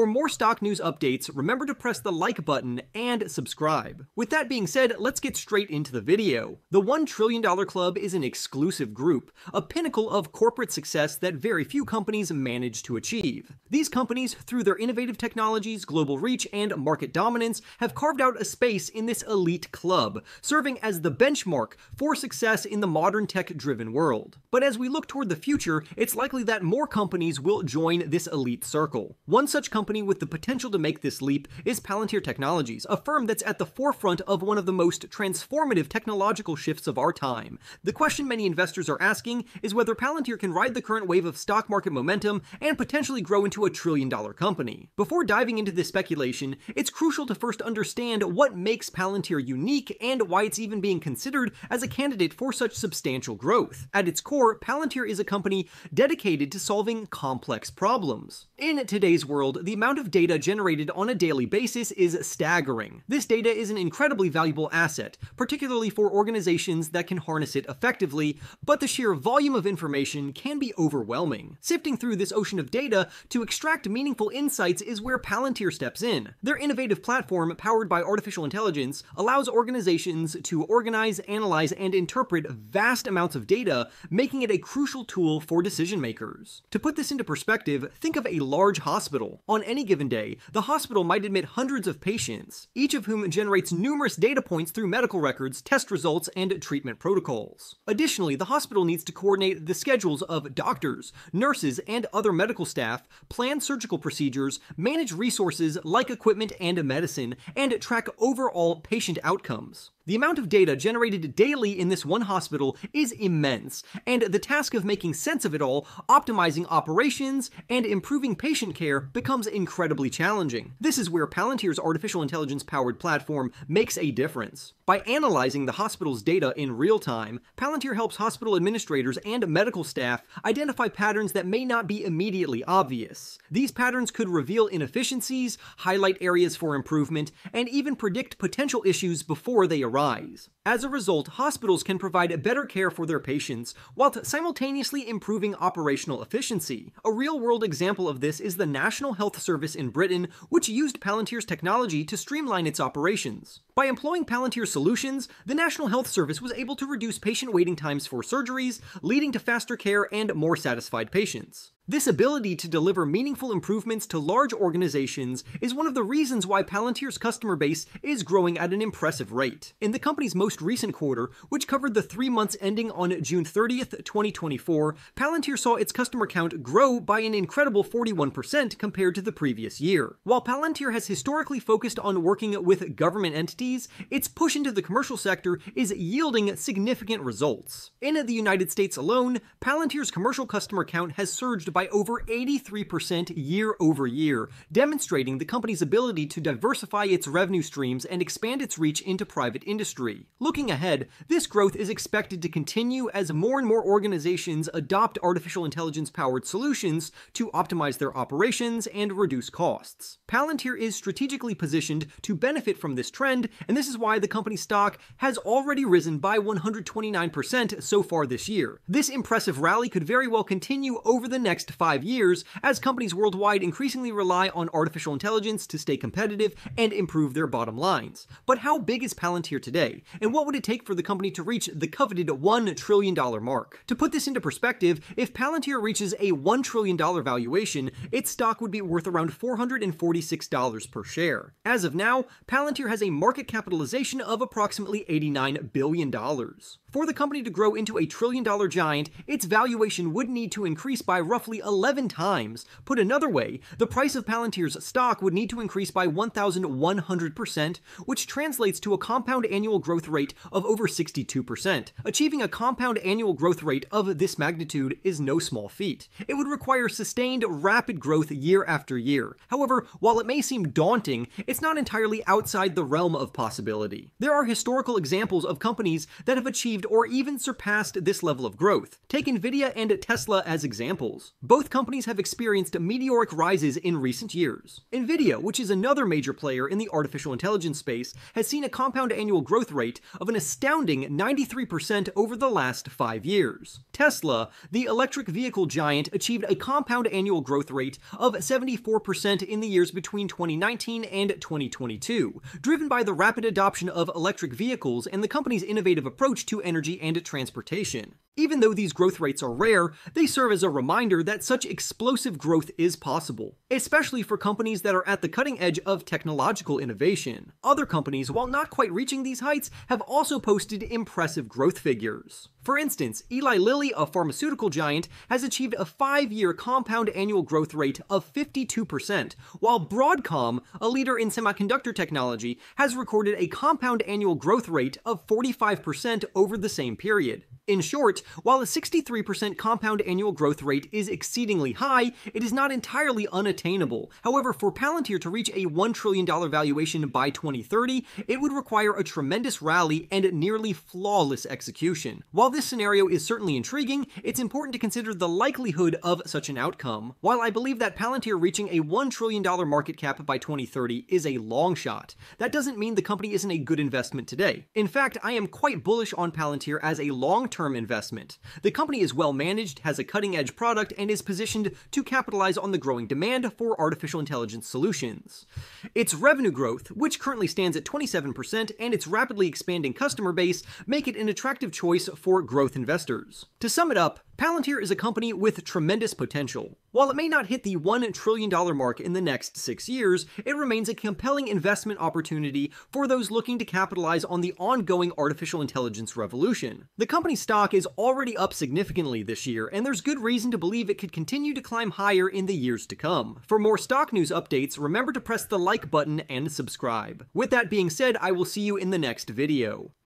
For more stock news updates, remember to press the like button and subscribe. With that being said, let's get straight into the video. The $1 trillion club is an exclusive group, a pinnacle of corporate success that very few companies manage to achieve. These companies, through their innovative technologies, global reach, and market dominance, have carved out a space in this elite club, serving as the benchmark for success in the modern tech-driven world. But as we look toward the future, it's likely that more companies will join this elite circle. One such company with the potential to make this leap is Palantir Technologies, a firm that's at the forefront of one of the most transformative technological shifts of our time. The question many investors are asking is whether Palantir can ride the current wave of stock market momentum and potentially grow into a trillion-dollar company. Before diving into this speculation, it's crucial to first understand what makes Palantir unique and why it's even being considered as a candidate for such substantial growth. At its core, Palantir is a company dedicated to solving complex problems. In today's world, the amount of data generated on a daily basis is staggering. This data is an incredibly valuable asset, particularly for organizations that can harness it effectively, but the sheer volume of information can be overwhelming. Sifting through this ocean of data to extract meaningful insights is where Palantir steps in. Their innovative platform, powered by artificial intelligence, allows organizations to organize, analyze, and interpret vast amounts of data, making it a crucial tool for decision makers. To put this into perspective, think of a large hospital. On any given day, the hospital might admit hundreds of patients, each of whom generates numerous data points through medical records, test results, and treatment protocols. Additionally, the hospital needs to coordinate the schedules of doctors, nurses, and other medical staff, plan surgical procedures, manage resources like equipment and medicine, and track overall patient outcomes. The amount of data generated daily in this one hospital is immense, and the task of making sense of it all, optimizing operations, and improving patient care becomes incredibly challenging. This is where Palantir's artificial intelligence-powered platform makes a difference. By analyzing the hospital's data in real time, Palantir helps hospital administrators and medical staff identify patterns that may not be immediately obvious. These patterns could reveal inefficiencies, highlight areas for improvement, and even predict potential issues before they arise. As a result, hospitals can provide better care for their patients while simultaneously improving operational efficiency. A real-world example of this is the National Health Service in Britain, which used Palantir's technology to streamline its operations. By employing Palantir solutions, the National Health Service was able to reduce patient waiting times for surgeries, leading to faster care and more satisfied patients. This ability to deliver meaningful improvements to large organizations is one of the reasons why Palantir's customer base is growing at an impressive rate. In the company's most recent quarter, which covered the 3 months ending on June 30th, 2024, Palantir saw its customer count grow by an incredible 41% compared to the previous year. While Palantir has historically focused on working with government entities, its push into the commercial sector is yielding significant results. In the United States alone, Palantir's commercial customer count has surged by over 83% year over year, demonstrating the company's ability to diversify its revenue streams and expand its reach into private industry. Looking ahead, this growth is expected to continue as more and more organizations adopt artificial intelligence-powered solutions to optimize their operations and reduce costs. Palantir is strategically positioned to benefit from this trend, and this is why the company's stock has already risen by 129% so far this year. This impressive rally could very well continue over the next 5 years as companies worldwide increasingly rely on artificial intelligence to stay competitive and improve their bottom lines. But how big is Palantir today, and what would it take for the company to reach the coveted $1 trillion mark? To put this into perspective, if Palantir reaches a $1 trillion valuation, its stock would be worth around $446 per share. As of now, Palantir has a market capitalization of approximately $89 billion. For the company to grow into a trillion-dollar giant, its valuation would need to increase by roughly 11 times. Put another way, the price of Palantir's stock would need to increase by 1,100%, which translates to a compound annual growth rate of over 62%. Achieving a compound annual growth rate of this magnitude is no small feat. It would require sustained, rapid growth year after year. However, while it may seem daunting, it's not entirely outside the realm of possibility. There are historical examples of companies that have achieved achieved or even surpassed this level of growth. Take NVIDIA and Tesla as examples. Both companies have experienced meteoric rises in recent years. NVIDIA, which is another major player in the artificial intelligence space, has seen a compound annual growth rate of an astounding 93% over the last 5 years. Tesla, the electric vehicle giant, achieved a compound annual growth rate of 74% in the years between 2019 and 2022, driven by the rapid adoption of electric vehicles and the company's innovative approach to energy and transportation. Even though these growth rates are rare, they serve as a reminder that such explosive growth is possible, especially for companies that are at the cutting edge of technological innovation. Other companies, while not quite reaching these heights, have also posted impressive growth figures. For instance, Eli Lilly, a pharmaceutical giant, has achieved a 5-year compound annual growth rate of 52%, while Broadcom, a leader in semiconductor technology, has recorded a compound annual growth rate of 45% over the same period. In short, while a 63% compound annual growth rate is exceedingly high, it is not entirely unattainable. However, for Palantir to reach a $1 trillion valuation by 2030, it would require a tremendous rally and nearly flawless execution. While this scenario is certainly intriguing, it's important to consider the likelihood of such an outcome. While I believe that Palantir reaching a $1 trillion market cap by 2030 is a long shot, that doesn't mean the company isn't a good investment today. In fact, I am quite bullish on Palantir as a long-term investment. The company is well managed, has a cutting-edge product, and is positioned to capitalize on the growing demand for artificial intelligence solutions. Its revenue growth, which currently stands at 27%, and its rapidly expanding customer base make it an attractive choice for growth investors. To sum it up, Palantir is a company with tremendous potential. While it may not hit the $1 trillion mark in the next 6 years, it remains a compelling investment opportunity for those looking to capitalize on the ongoing artificial intelligence revolution. The company's stock is already up significantly this year, and there's good reason to believe it could continue to climb higher in the years to come. For more stock news updates, remember to press the like button and subscribe. With that being said, I will see you in the next video.